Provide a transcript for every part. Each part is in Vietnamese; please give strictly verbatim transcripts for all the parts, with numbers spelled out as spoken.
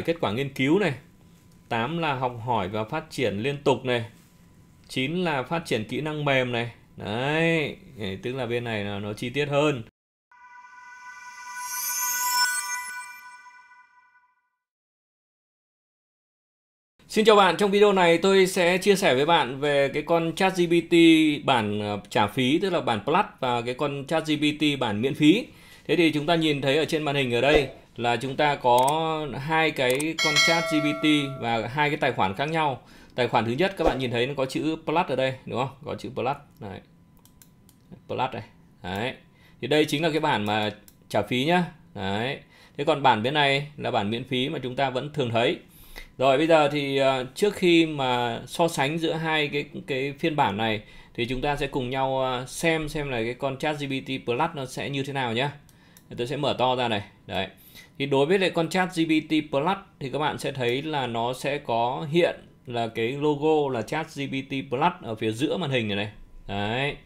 bảy kết quả nghiên cứu này, tám là học hỏi và phát triển liên tục này, chín là phát triển kỹ năng mềm này. Đấy, tức là bên này là nó chi tiết hơn. Xin chào bạn, trong video này tôi sẽ chia sẻ với bạn về cái con ChatGPT bản trả phí, tức là bản Plus, và cái con ChatGPT bản miễn phí. Thế thì chúng ta nhìn thấy ở trên màn hình ở đây là chúng ta có hai cái con ChatGPT và hai cái tài khoản khác nhau. Tài khoản thứ nhất các bạn nhìn thấy nó có chữ Plus ở đây, đúng không? Có chữ Plus này. Plus này. Đấy. Thì đây chính là cái bản mà trả phí nhá. Đấy. Thế còn bản bên này là bản miễn phí mà chúng ta vẫn thường thấy. Rồi bây giờ thì trước khi mà so sánh giữa hai cái cái phiên bản này thì chúng ta sẽ cùng nhau xem xem là cái con ChatGPT Plus nó sẽ như thế nào nhá. Tôi sẽ mở to ra này. Đấy. Thì đối với lại con ChatGPT Plus thì các bạn sẽ thấy là nó sẽ có hiện là cái logo là ChatGPT Plus ở phía giữa màn hình này này. Đấy.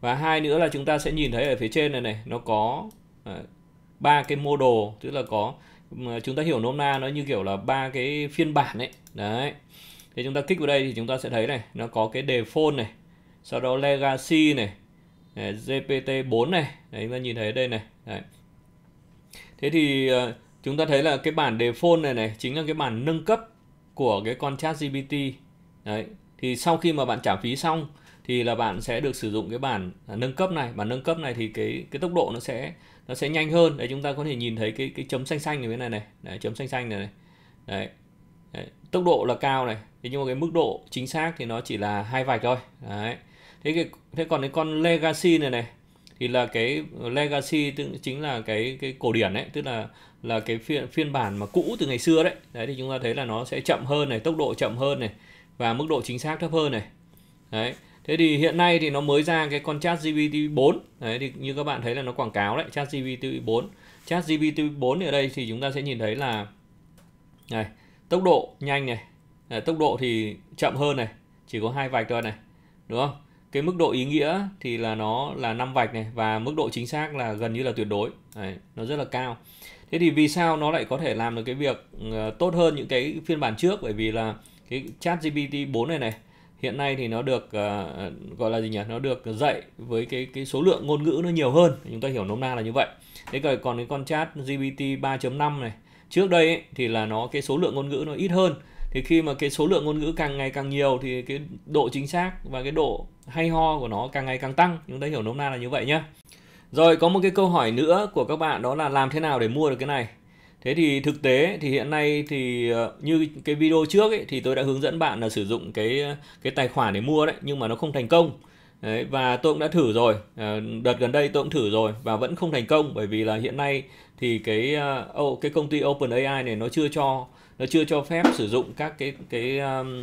Và hai nữa là chúng ta sẽ nhìn thấy ở phía trên này này, nó có ba cái model, tức là có, chúng ta hiểu nôm na nó như kiểu là ba cái phiên bản ấy. Đấy. Thì chúng ta kích vào đây thì chúng ta sẽ thấy này, nó có cái default này, sau đó legacy này, giê pê tê bốn này. Đấy, chúng ta nhìn thấy ở đây này. Đấy. Thế thì chúng ta thấy là cái bản default này này chính là cái bản nâng cấp của cái con ChatGPT. Đấy, thì sau khi mà bạn trả phí xong thì là bạn sẽ được sử dụng cái bản nâng cấp này. Bản nâng cấp này thì cái cái tốc độ nó sẽ nó sẽ nhanh hơn. Đấy, chúng ta có thể nhìn thấy cái cái chấm xanh xanh ở bên này này, đấy, chấm xanh xanh này này. Đấy. Đấy, tốc độ là cao này. Thế nhưng mà cái mức độ chính xác thì nó chỉ là hai vạch thôi. Đấy. Thế cái, thế còn cái con legacy này này thì là cái legacy tức chính là cái cái cổ điển đấy, tức là là cái phiên phiên bản mà cũ từ ngày xưa đấy. Đấy thì chúng ta thấy là nó sẽ chậm hơn này, tốc độ chậm hơn này và mức độ chính xác thấp hơn này. Đấy. Thế thì hiện nay thì nó mới ra cái con ChatGPT bốn. Đấy thì như các bạn thấy là nó quảng cáo đấy, ChatGPT bốn. ChatGPT bốn ở đây thì chúng ta sẽ nhìn thấy là này, tốc độ nhanh này, này tốc độ thì chậm hơn này, chỉ có hai vạch thôi này. Đúng không? Cái mức độ ý nghĩa thì là nó là năm vạch này và mức độ chính xác là gần như là tuyệt đối. Đấy, nó rất là cao. Thế thì vì sao nó lại có thể làm được cái việc tốt hơn những cái phiên bản trước? Bởi vì là cái ChatGPT bốn này này hiện nay thì nó được uh, gọi là gì nhỉ? Nó được dạy với cái cái số lượng ngôn ngữ nó nhiều hơn. Chúng ta hiểu nôm na là như vậy. Thế còn còn cái con ChatGPT ba chấm năm này trước đây ấy, thì là nó cái số lượng ngôn ngữ nó ít hơn. Thì khi mà cái số lượng ngôn ngữ càng ngày càng nhiều thì cái độ chính xác và cái độ hay ho của nó càng ngày càng tăng. Chúng ta hiểu nôm na là như vậy nhá. Rồi, có một cái câu hỏi nữa của các bạn, đó là làm thế nào để mua được cái này? Thế thì thực tế thì hiện nay thì như cái video trước ấy, thì tôi đã hướng dẫn bạn là sử dụng cái cái tài khoản để mua đấy, nhưng mà nó không thành công. Đấy, và tôi cũng đã thử rồi, đợt gần đây tôi cũng thử rồi và vẫn không thành công, bởi vì là hiện nay thì cái oh, cái công ty OpenAI này nó chưa cho nó chưa cho phép sử dụng các cái cái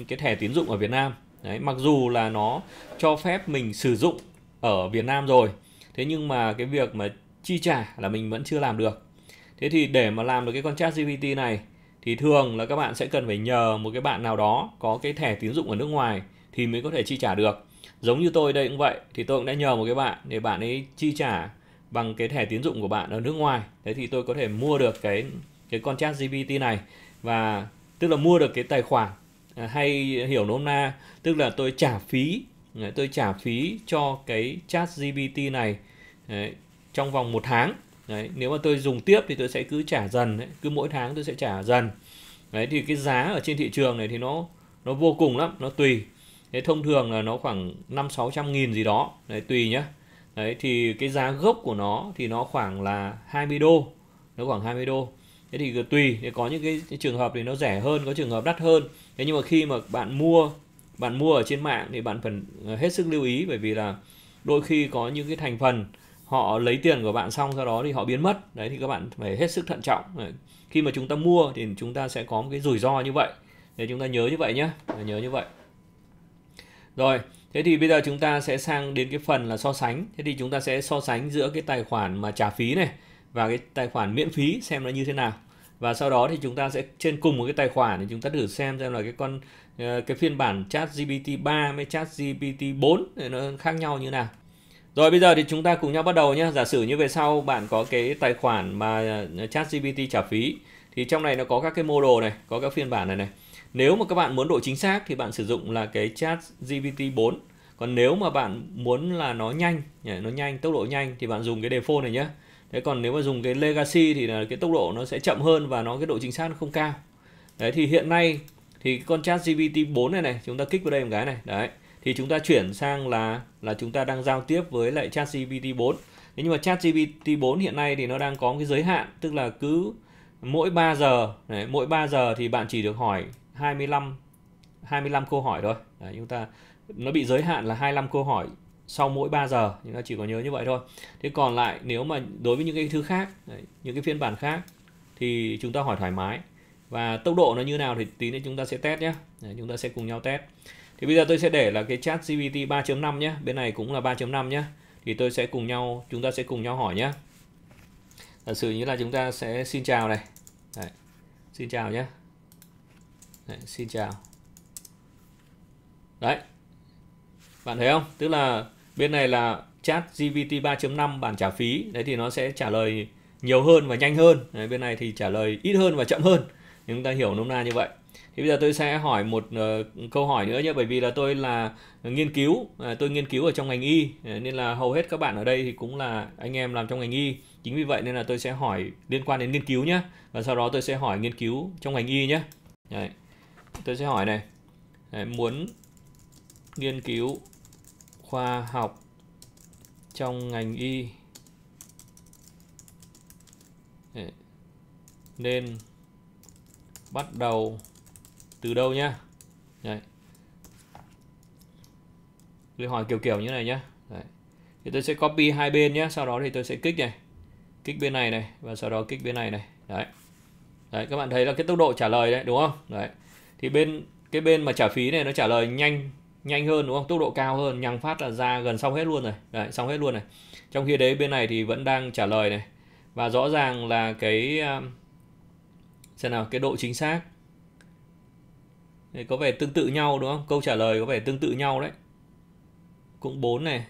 cái thẻ tín dụng ở Việt Nam. Đấy, mặc dù là nó cho phép mình sử dụng ở Việt Nam rồi, thế nhưng mà cái việc mà chi trả là mình vẫn chưa làm được. Thế thì để mà làm được cái con ChatGPT này thì thường là các bạn sẽ cần phải nhờ một cái bạn nào đó có cái thẻ tín dụng ở nước ngoài thì mới có thể chi trả được. Giống như tôi đây cũng vậy, thì tôi cũng đã nhờ một cái bạn để bạn ấy chi trả bằng cái thẻ tín dụng của bạn ở nước ngoài. Thế thì tôi có thể mua được cái cái con ChatGPT này, và tức là mua được cái tài khoản, hay hiểu nôm na tức là tôi trả phí tôi trả phí cho cái ChatGPT này. Đấy, trong vòng một tháng. Đấy, nếu mà tôi dùng tiếp thì tôi sẽ cứ trả dần đấy. Cứ mỗi tháng tôi sẽ trả dần. Đấy, thì cái giá ở trên thị trường này thì nó nó vô cùng lắm, nó tùy. Thế thông thường là nó khoảng năm sáu trăm nghìn gì đó. Đấy, tùy nhá. Đấy, thì cái giá gốc của nó thì nó khoảng là hai mươi đô. Nó khoảng hai mươi đô. Thế thì tùy, thì có những cái trường hợp thì nó rẻ hơn, có trường hợp đắt hơn. Thế nhưng mà khi mà bạn mua bạn mua ở trên mạng thì bạn cần hết sức lưu ý, bởi vì là đôi khi có những cái thành phần họ lấy tiền của bạn xong sau đó thì họ biến mất. Đấy, thì các bạn phải hết sức thận trọng. Đấy, khi mà chúng ta mua thì chúng ta sẽ có một cái rủi ro như vậy. Để chúng ta nhớ như vậy nhé, nhớ như vậy. Rồi, thế thì bây giờ chúng ta sẽ sang đến cái phần là so sánh. Thế thì chúng ta sẽ so sánh giữa cái tài khoản mà trả phí này và cái tài khoản miễn phí xem nó như thế nào. Và sau đó thì chúng ta sẽ trên cùng một cái tài khoản thì chúng ta thử xem xem là cái con cái phiên bản ChatGPT ba với ChatGPT bốn nó khác nhau như nào. Rồi bây giờ thì chúng ta cùng nhau bắt đầu nhé. Giả sử như về sau bạn có cái tài khoản mà ChatGPT trả phí, Thì trong này nó có các cái model này, có các phiên bản này này. Nếu mà các bạn muốn độ chính xác thì bạn sử dụng là cái ChatGPT bốn. Còn nếu mà bạn muốn là nó nhanh, nó nhanh, tốc độ nhanh thì bạn dùng cái default này nhé. Thế còn nếu mà dùng cái legacy thì là cái tốc độ nó sẽ chậm hơn và nó cái độ chính xác nó không cao. Đấy, thì hiện nay thì con ChatGPT bốn này này, chúng ta kích vào đây một cái này, đấy. Thì chúng ta chuyển sang là là chúng ta đang giao tiếp với lại ChatGPT bốn. Thế nhưng mà ChatGPT bốn hiện nay thì nó đang có một cái giới hạn, tức là cứ mỗi ba giờ, đấy, mỗi ba giờ thì bạn chỉ được hỏi hai mươi lăm câu hỏi thôi. Đấy, chúng ta nó bị giới hạn là hai mươi lăm câu hỏi sau mỗi ba giờ, chúng ta chỉ có nhớ như vậy thôi. Thế còn lại nếu mà đối với những cái thứ khác, đấy, những cái phiên bản khác thì chúng ta hỏi thoải mái. Và tốc độ nó như nào thì tí nữa chúng ta sẽ test nhé. Đấy, chúng ta sẽ cùng nhau test. Thì bây giờ tôi sẽ để là cái ChatGPT ba chấm năm nhé, bên này cũng là ba chấm năm nhé. Thì tôi sẽ cùng nhau, chúng ta sẽ cùng nhau hỏi nhé. Thật sự như là chúng ta sẽ xin chào này. Đấy, xin chào nhé. Đấy, xin chào. Đấy, bạn thấy không? Tức là bên này là ChatGPT ba chấm năm bản trả phí. Đấy thì nó sẽ trả lời nhiều hơn và nhanh hơn. Đấy, bên này thì trả lời ít hơn và chậm hơn. Thì chúng ta hiểu nôm na như vậy. Thì bây giờ tôi sẽ hỏi một uh, câu hỏi nữa nhé, bởi vì là tôi là nghiên cứu, à, tôi nghiên cứu ở trong ngành y, à, nên là hầu hết các bạn ở đây thì cũng là anh em làm trong ngành y. Chính vì vậy nên là tôi sẽ hỏi liên quan đến nghiên cứu nhé, và sau đó tôi sẽ hỏi nghiên cứu trong ngành y nhé. Đấy, tôi sẽ hỏi này, đấy, muốn nghiên cứu khoa học trong ngành y đấy, nên bắt đầu từ đâu nhá. Đấy, tôi hỏi kiểu kiểu như này nhá. Đấy, thì tôi sẽ copy hai bên nhá, sau đó thì tôi sẽ kích này, kích bên này này, và sau đó kích bên này này. Đấy, đấy, các bạn thấy là cái tốc độ trả lời đấy, đúng không? Đấy, thì bên cái bên mà trả phí này nó trả lời nhanh nhanh hơn, đúng không? Tốc độ cao hơn, nhằng phát là ra gần xong hết luôn rồi. Đấy, xong hết luôn này. Trong khi đấy bên này thì vẫn đang trả lời này, và rõ ràng là cái xem nào, cái độ chính xác đấy, có vẻ tương tự nhau, đúng không? Câu trả lời có vẻ tương tự nhau đấy, cũng bốn này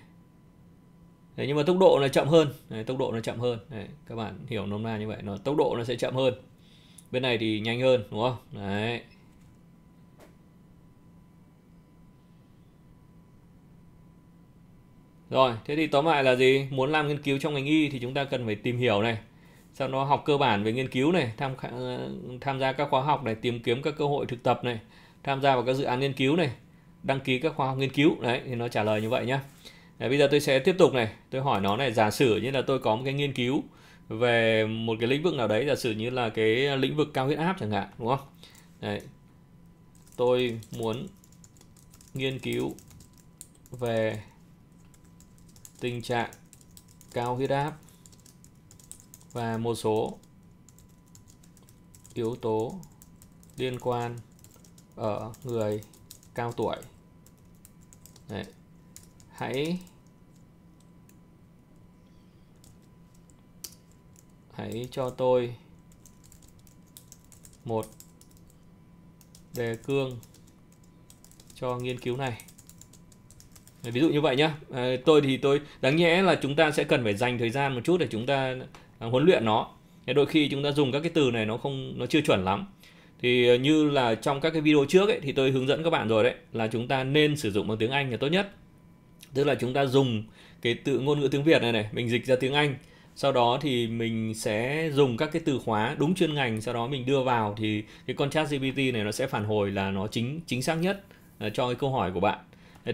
đấy, nhưng mà tốc độ nó chậm hơn đấy, tốc độ nó chậm hơn đấy, các bạn hiểu nôm na như vậy, nó tốc độ nó sẽ chậm hơn, bên này thì nhanh hơn, đúng không? Đấy, rồi thế thì tóm lại là gì? Muốn làm nghiên cứu trong ngành y thì chúng ta cần phải tìm hiểu này, sau đó học cơ bản về nghiên cứu này, tham tham gia các khóa học này, tìm kiếm các cơ hội thực tập này, tham gia vào các dự án nghiên cứu này, đăng ký các khóa học nghiên cứu. Đấy, thì nó trả lời như vậy nhá. Đấy, bây giờ tôi sẽ tiếp tục này, tôi hỏi nó này, giả sử như là tôi có một cái nghiên cứu về một cái lĩnh vực nào đấy, giả sử như là cái lĩnh vực cao huyết áp chẳng hạn, đúng không? Đấy, tôi muốn nghiên cứu về tình trạng cao huyết áp và một số yếu tố liên quan ở người cao tuổi. Đấy, hãy hãy cho tôi một đề cương cho nghiên cứu này. Đấy, ví dụ như vậy nhá. À, tôi thì tôi đáng nhẽ là chúng ta sẽ cần phải dành thời gian một chút để chúng ta huấn luyện nó. Đôi khi chúng ta dùng các cái từ này nó không, nó chưa chuẩn lắm. Thì như là trong các cái video trước ấy, thì tôi hướng dẫn các bạn rồi đấy, là chúng ta nên sử dụng bằng tiếng Anh là tốt nhất. Tức là chúng ta dùng cái từ ngôn ngữ tiếng Việt này này, mình dịch ra tiếng Anh, sau đó thì mình sẽ dùng các cái từ khóa đúng chuyên ngành, sau đó mình đưa vào thì cái con ChatGPT này nó sẽ phản hồi là nó chính chính xác nhất cho cái câu hỏi của bạn.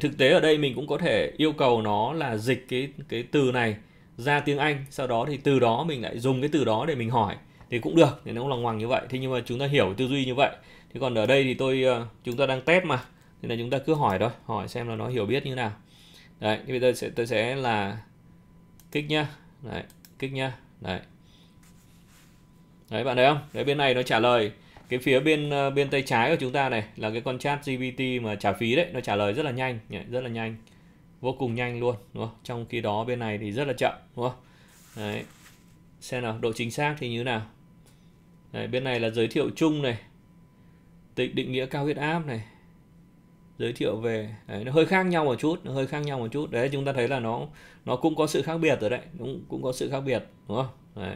Thực tế ở đây mình cũng có thể yêu cầu nó là dịch cái cái từ này ra tiếng Anh, sau đó thì từ đó mình lại dùng cái từ đó để mình hỏi thì cũng được, thì nó cũng lòng hoàng như vậy. Thế nhưng mà chúng ta hiểu tư duy như vậy. Thế còn ở đây thì tôi chúng ta đang test mà, nên là chúng ta cứ hỏi thôi, hỏi xem là nó hiểu biết như thế nào. Đấy, thì bây giờ sẽ tôi sẽ là kích nhá. Đấy, kích nhá. Đấy, đấy, bạn thấy không? Đấy, bên này nó trả lời, cái phía bên bên tay trái của chúng ta này là cái con ChatGPT mà trả phí đấy, nó trả lời rất là nhanh, rất là nhanh, vô cùng nhanh luôn, đúng không? Trong khi đó bên này thì rất là chậm, đúng không? Đấy, xem nào, độ chính xác thì như thế nào. Đấy, bên này là giới thiệu chung này, định định nghĩa cao huyết áp này, giới thiệu về đấy, nó hơi khác nhau một chút, nó hơi khác nhau một chút. Đấy, chúng ta thấy là nó nó cũng có sự khác biệt rồi đấy, cũng cũng có sự khác biệt, đúng không? Đấy.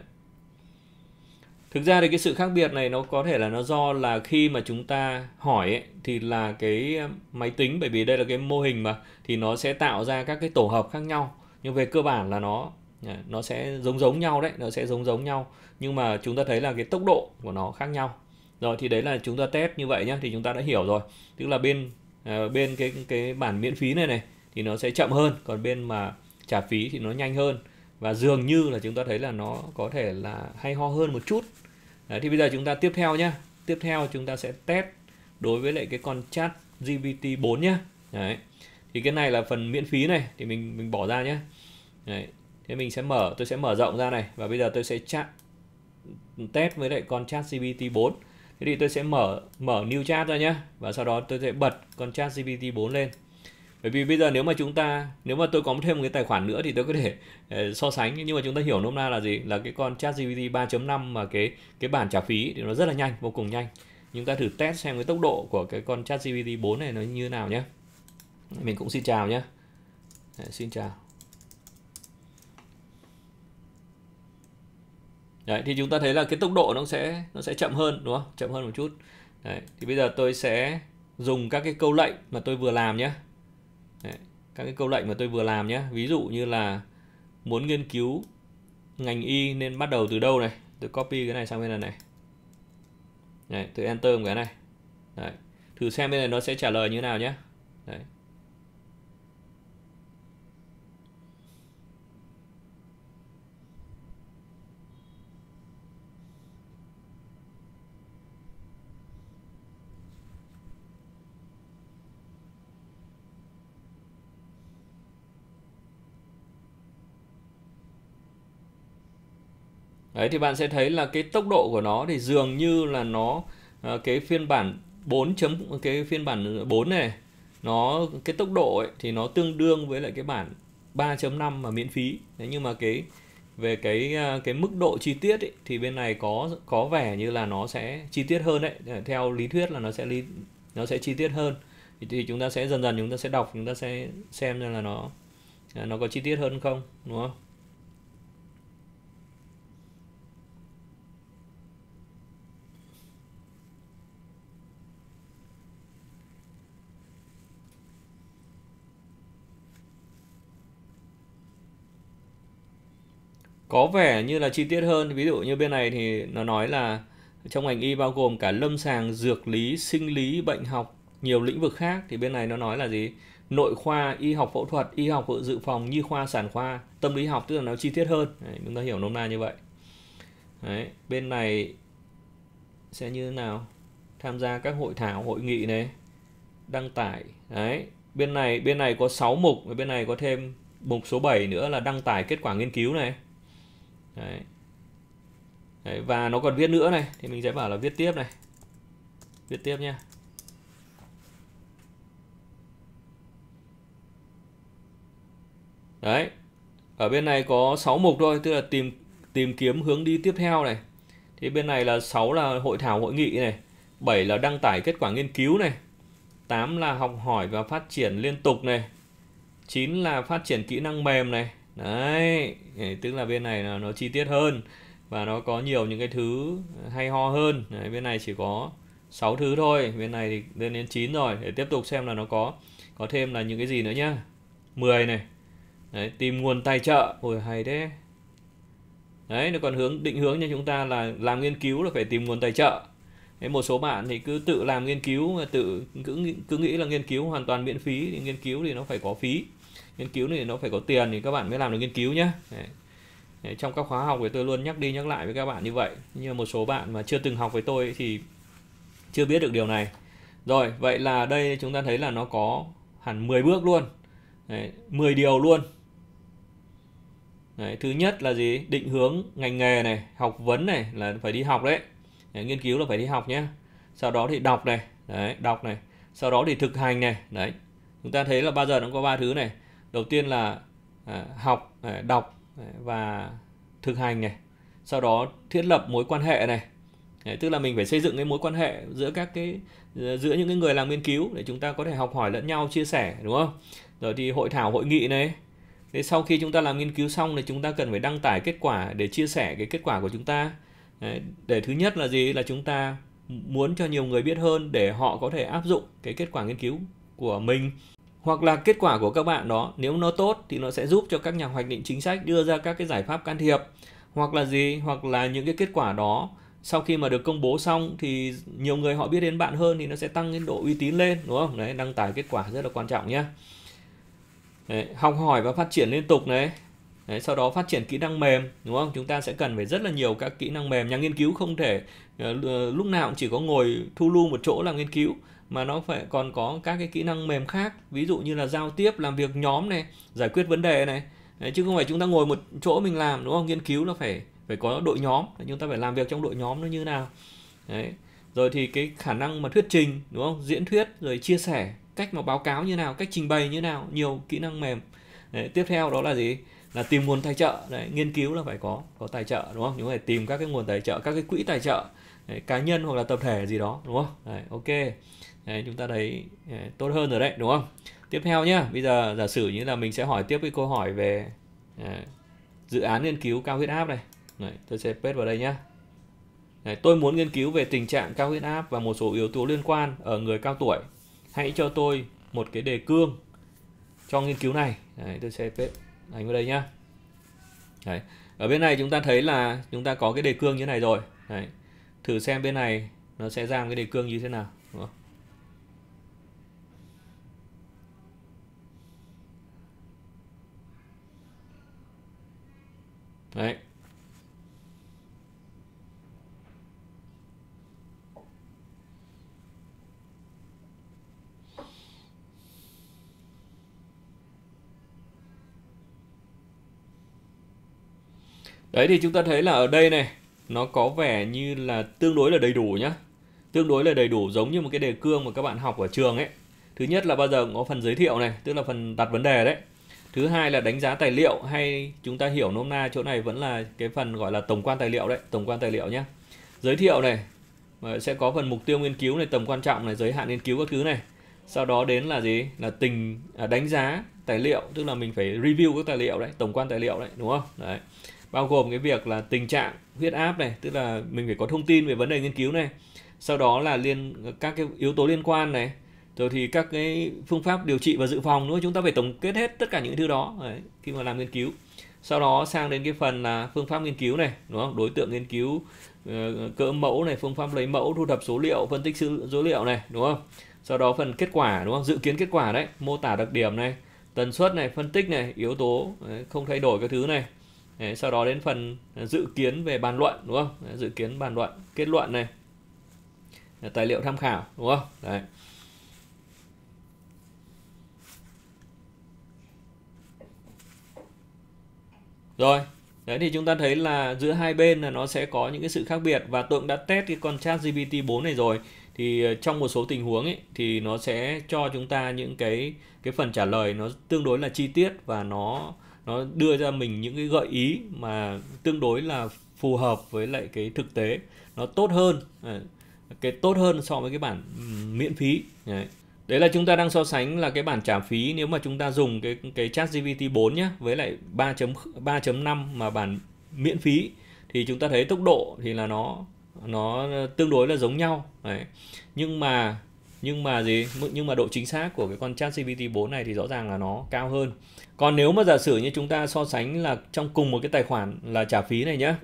Thực ra thì cái sự khác biệt này nó có thể là nó do là khi mà chúng ta hỏi ấy, thì là cái máy tính, bởi vì đây là cái mô hình mà, thì nó sẽ tạo ra các cái tổ hợp khác nhau. Nhưng về cơ bản là nó nó sẽ giống giống nhau đấy, nó sẽ giống giống nhau. Nhưng mà chúng ta thấy là cái tốc độ của nó khác nhau. Rồi thì đấy là chúng ta test như vậy nhá, thì chúng ta đã hiểu rồi. Tức là bên bên cái cái bản miễn phí này này thì nó sẽ chậm hơn, còn bên mà trả phí thì nó nhanh hơn. Và dường như là chúng ta thấy là nó có thể là hay ho hơn một chút. Đấy, thì bây giờ chúng ta tiếp theo nhé. Tiếp theo chúng ta sẽ test đối với lại cái con ChatGPT bốn nhé. Đấy. Thì cái này là phần miễn phí này, thì mình mình bỏ ra nhé. Đấy. Thế mình sẽ mở, tôi sẽ mở rộng ra này. Và bây giờ tôi sẽ chat test với lại con ChatGPT bốn. Thế thì tôi sẽ mở mở new chat ra nhé. Và sau đó tôi sẽ bật con ChatGPT bốn lên. Bởi vì bây giờ nếu mà chúng ta, nếu mà tôi có thêm một cái tài khoản nữa thì tôi có thể uh, so sánh. Nhưng mà chúng ta hiểu nôm na là gì? Là cái con ChatGPT ba chấm năm mà cái cái bản trả phí thì nó rất là nhanh, vô cùng nhanh. Chúng ta thử test xem cái tốc độ của cái con ChatGPT bốn này nó như thế nào nhé. Mình cũng xin chào nhé. Đấy, xin chào. Đấy, thì chúng ta thấy là cái tốc độ nó sẽ nó sẽ chậm hơn, đúng không? Chậm hơn một chút. Đấy, thì bây giờ tôi sẽ dùng các cái câu lệnh mà tôi vừa làm nhé. Đấy, các cái câu lệnh mà tôi vừa làm nhé. Ví dụ như là muốn nghiên cứu ngành y nên bắt đầu từ đâu này. Tôi copy cái này sang bên này này. Đấy, tôi enter một cái này. Đấy, thử xem bên này nó sẽ trả lời như thế nào nhé. Đấy. Đấy, thì bạn sẽ thấy là cái tốc độ của nó thì dường như là nó cái phiên bản bốn chấm cái phiên bản bốn này, nó cái tốc độ ấy, thì nó tương đương với lại cái bản ba chấm năm mà miễn phí. Đấy, nhưng mà cái về cái cái mức độ chi tiết ấy, thì bên này có có vẻ như là nó sẽ chi tiết hơn đấy. Theo lý thuyết là nó sẽ lý, nó sẽ chi tiết hơn. Thì, thì chúng ta sẽ dần dần chúng ta sẽ đọc, chúng ta sẽ xem là nó nó có chi tiết hơn không, đúng không? Có vẻ như là chi tiết hơn. Ví dụ như bên này thì nó nói là trong ngành y bao gồm cả lâm sàng, dược lý, sinh lý, bệnh học, nhiều lĩnh vực khác. Thì bên này nó nói là gì? Nội khoa, y học phẫu thuật, y học dự phòng, nhi khoa, sản khoa, tâm lý học. Tức là nó chi tiết hơn. Đấy, chúng ta hiểu nôm na như vậy. Đấy, bên này sẽ như thế nào? Tham gia các hội thảo, hội nghị này, đăng tải. Đấy, bên này bên này có sáu mục, và bên này có thêm mục số bảy nữa là đăng tải kết quả nghiên cứu này. Đấy. Đấy, và nó còn viết nữa này, thì mình sẽ bảo là viết tiếp này, viết tiếp nha. Đấy, ở bên này có sáu mục thôi, tức là tìm tìm kiếm hướng đi tiếp theo này. Thì bên này là sáu là hội thảo hội nghị này, bảy là đăng tải kết quả nghiên cứu này, tám là học hỏi và phát triển liên tục này, chín là phát triển kỹ năng mềm này. Đấy, tức là bên này là nó chi tiết hơn và nó có nhiều những cái thứ hay ho hơn. Đấy, bên này chỉ có sáu thứ thôi, bên này thì lên đến chín rồi. Để tiếp tục xem là nó có có thêm là những cái gì nữa nhá. mười này. Đấy, tìm nguồn tài trợ. Ôi hay thế. Đấy, nó còn hướng định hướng cho chúng ta là làm nghiên cứu là phải tìm nguồn tài trợ. Đấy, một số bạn thì cứ tự làm nghiên cứu, tự cứ cứ nghĩ là nghiên cứu hoàn toàn miễn phí, thì nghiên cứu thì nó phải có phí. Nghiên cứu thì nó phải có tiền thì các bạn mới làm được nghiên cứu nhé. Đấy. Đấy, trong các khóa học thì tôi luôn nhắc đi nhắc lại với các bạn như vậy. Nhưng mà một số bạn mà chưa từng học với tôi thì chưa biết được điều này. Rồi, vậy là đây chúng ta thấy là nó có hẳn mười bước luôn. Đấy, mười điều luôn. Đấy, thứ nhất là gì? Định hướng ngành nghề này, học vấn này là phải đi học đấy. Đấy, nghiên cứu là phải đi học nhé. Sau đó thì đọc này, đấy, đọc này. Sau đó thì thực hành này, đấy. Chúng ta thấy là bao giờ nó có ba thứ này. Đầu tiên là học, đọc và thực hành này. Sau đó thiết lập mối quan hệ này. Đấy, tức là mình phải xây dựng cái mối quan hệ giữa các cái giữa những cái người làm nghiên cứu để chúng ta có thể học hỏi lẫn nhau, chia sẻ, đúng không? Rồi thì hội thảo, hội nghị này. Thế sau khi chúng ta làm nghiên cứu xong thì chúng ta cần phải đăng tải kết quả để chia sẻ cái kết quả của chúng ta. Đấy, để thứ nhất là gì? Là chúng ta muốn cho nhiều người biết hơn để họ có thể áp dụng cái kết quả nghiên cứu của mình, hoặc là kết quả của các bạn đó, nếu nó tốt thì nó sẽ giúp cho các nhà hoạch định chính sách đưa ra các cái giải pháp can thiệp, hoặc là gì, hoặc là những cái kết quả đó sau khi mà được công bố xong thì nhiều người họ biết đến bạn hơn thì nó sẽ tăng cái độ uy tín lên, đúng không? Đấy, đăng tải kết quả rất là quan trọng nhé. Đấy, học hỏi và phát triển liên tục này. Đấy, sau đó phát triển kỹ năng mềm, đúng không? Chúng ta sẽ cần phải rất là nhiều các kỹ năng mềm. Nhà nghiên cứu không thể uh, lúc nào cũng chỉ có ngồi thu lu một chỗ làm nghiên cứu, mà nó phải còn có các cái kỹ năng mềm khác, ví dụ như là giao tiếp, làm việc nhóm này, giải quyết vấn đề này. Đấy, chứ không phải chúng ta ngồi một chỗ mình làm, đúng không? Nghiên cứu là phải phải có đội nhóm, chúng ta phải làm việc trong đội nhóm nó như nào. Đấy. Rồi thì cái khả năng mà thuyết trình, đúng không? Diễn thuyết, rồi chia sẻ, cách mà báo cáo như nào, cách trình bày như nào, nhiều kỹ năng mềm. Đấy, tiếp theo đó là gì? Là tìm nguồn tài trợ. Đấy, nghiên cứu là phải có có tài trợ, đúng không? Chúng phải tìm các cái nguồn tài trợ, các cái quỹ tài trợ, đấy, cá nhân hoặc là tập thể gì đó, đúng không? Đấy, ok. Đấy, chúng ta thấy tốt hơn rồi đấy, đúng không? Tiếp theo nhá, bây giờ giả sử như là mình sẽ hỏi tiếp cái câu hỏi về đấy, dự án nghiên cứu cao huyết áp này. Đấy, tôi sẽ paste vào đây nhá. Đấy, tôi muốn nghiên cứu về tình trạng cao huyết áp và một số yếu tố liên quan ở người cao tuổi. Hãy cho tôi một cái đề cương cho nghiên cứu này. Đấy, tôi sẽ paste anh vào đây nhá. Đấy. Ở bên này chúng ta thấy là chúng ta có cái đề cương như thế này rồi. Đấy. Thử xem bên này nó sẽ ra cái đề cương như thế nào. Đúng không? Đấy. Đấy thì chúng ta thấy là ở đây này, nó có vẻ như là tương đối là đầy đủ nhá. Tương đối là đầy đủ, giống như một cái đề cương mà các bạn học ở trường ấy. Thứ nhất là bao giờ cũng có phần giới thiệu này, tức là phần đặt vấn đề đấy. Thứ hai là đánh giá tài liệu, hay chúng ta hiểu nôm na chỗ này vẫn là cái phần gọi là tổng quan tài liệu đấy, tổng quan tài liệu nhá. Giới thiệu này, sẽ có phần mục tiêu nghiên cứu này, tầm quan trọng này, giới hạn nghiên cứu các thứ này. Sau đó đến là gì? Là tình đánh giá tài liệu, tức là mình phải review các tài liệu đấy, tổng quan tài liệu đấy, đúng không? Đấy. Bao gồm cái việc là tình trạng huyết áp này, tức là mình phải có thông tin về vấn đề nghiên cứu này. Sau đó là liên các cái yếu tố liên quan này, rồi thì các cái phương pháp điều trị và dự phòng, đúng không? Chúng ta phải tổng kết hết tất cả những thứ đó đấy, khi mà làm nghiên cứu. Sau đó sang đến cái phần là phương pháp nghiên cứu này, đúng không? Đối tượng nghiên cứu, cỡ mẫu này, phương pháp lấy mẫu, thu thập số liệu, phân tích số liệu này, đúng không? Sau đó phần kết quả, đúng không? Dự kiến kết quả đấy, mô tả đặc điểm này, tần suất này, phân tích này, yếu tố đấy, không thay đổi các thứ này. Đấy, sau đó đến phần dự kiến về bàn luận, đúng không? Đấy, dự kiến bàn luận, kết luận này, tài liệu tham khảo, đúng không? Đấy. Rồi, đấy thì chúng ta thấy là giữa hai bên là nó sẽ có những cái sự khác biệt, và tôi cũng đã test cái con ChatGPT bốn này rồi. Thì trong một số tình huống ấy, thì nó sẽ cho chúng ta những cái cái phần trả lời nó tương đối là chi tiết, và nó nó đưa ra mình những cái gợi ý mà tương đối là phù hợp với lại cái thực tế, nó tốt hơn, cái tốt hơn so với cái bản miễn phí. Đấy, đấy là chúng ta đang so sánh là cái bản trả phí, nếu mà chúng ta dùng cái cái ChatGPT bốn nhé, với lại ba chấm ba chấm năm mà bản miễn phí, thì chúng ta thấy tốc độ thì là nó nó tương đối là giống nhau. Đấy. Nhưng mà nhưng mà gì nhưng mà độ chính xác của cái con ChatGPT bốn này thì rõ ràng là nó cao hơn. Còn nếu mà giả sử như chúng ta so sánh là trong cùng một cái tài khoản là trả phí này nhá,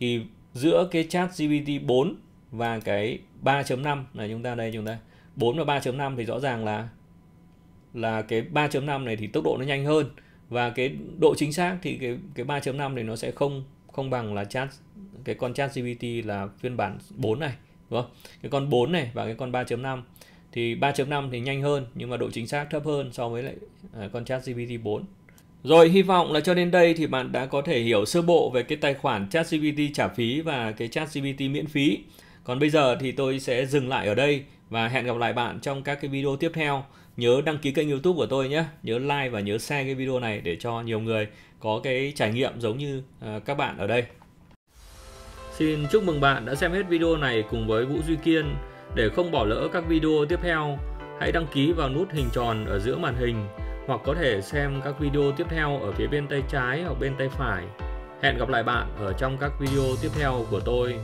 thì giữa cái ChatGPT bốn và cái ba chấm năm này, chúng ta đây chúng ta bốn và ba chấm năm thì rõ ràng là là cái ba chấm năm này thì tốc độ nó nhanh hơn, và cái độ chính xác thì cái cái ba chấm năm này nó sẽ không không bằng là chat cái con ChatGPT là phiên bản bốn này, đúng không? Cái con bốn này và cái con ba chấm năm. Thì ba chấm năm thì nhanh hơn, nhưng mà độ chính xác thấp hơn so với lại con ChatGPT bốn. Rồi, hy vọng là cho đến đây thì bạn đã có thể hiểu sơ bộ về cái tài khoản ChatGPT trả phí và cái ChatGPT miễn phí. Còn bây giờ thì tôi sẽ dừng lại ở đây và hẹn gặp lại bạn trong các cái video tiếp theo. Nhớ đăng ký kênh YouTube của tôi nhé, nhớ like và nhớ share cái video này để cho nhiều người có cái trải nghiệm giống như các bạn ở đây. Xin chúc mừng bạn đã xem hết video này cùng với Vũ Duy Kiên. Để không bỏ lỡ các video tiếp theo, hãy đăng ký vào nút hình tròn ở giữa màn hình, hoặc có thể xem các video tiếp theo ở phía bên tay trái hoặc bên tay phải. Hẹn gặp lại bạn ở trong các video tiếp theo của tôi.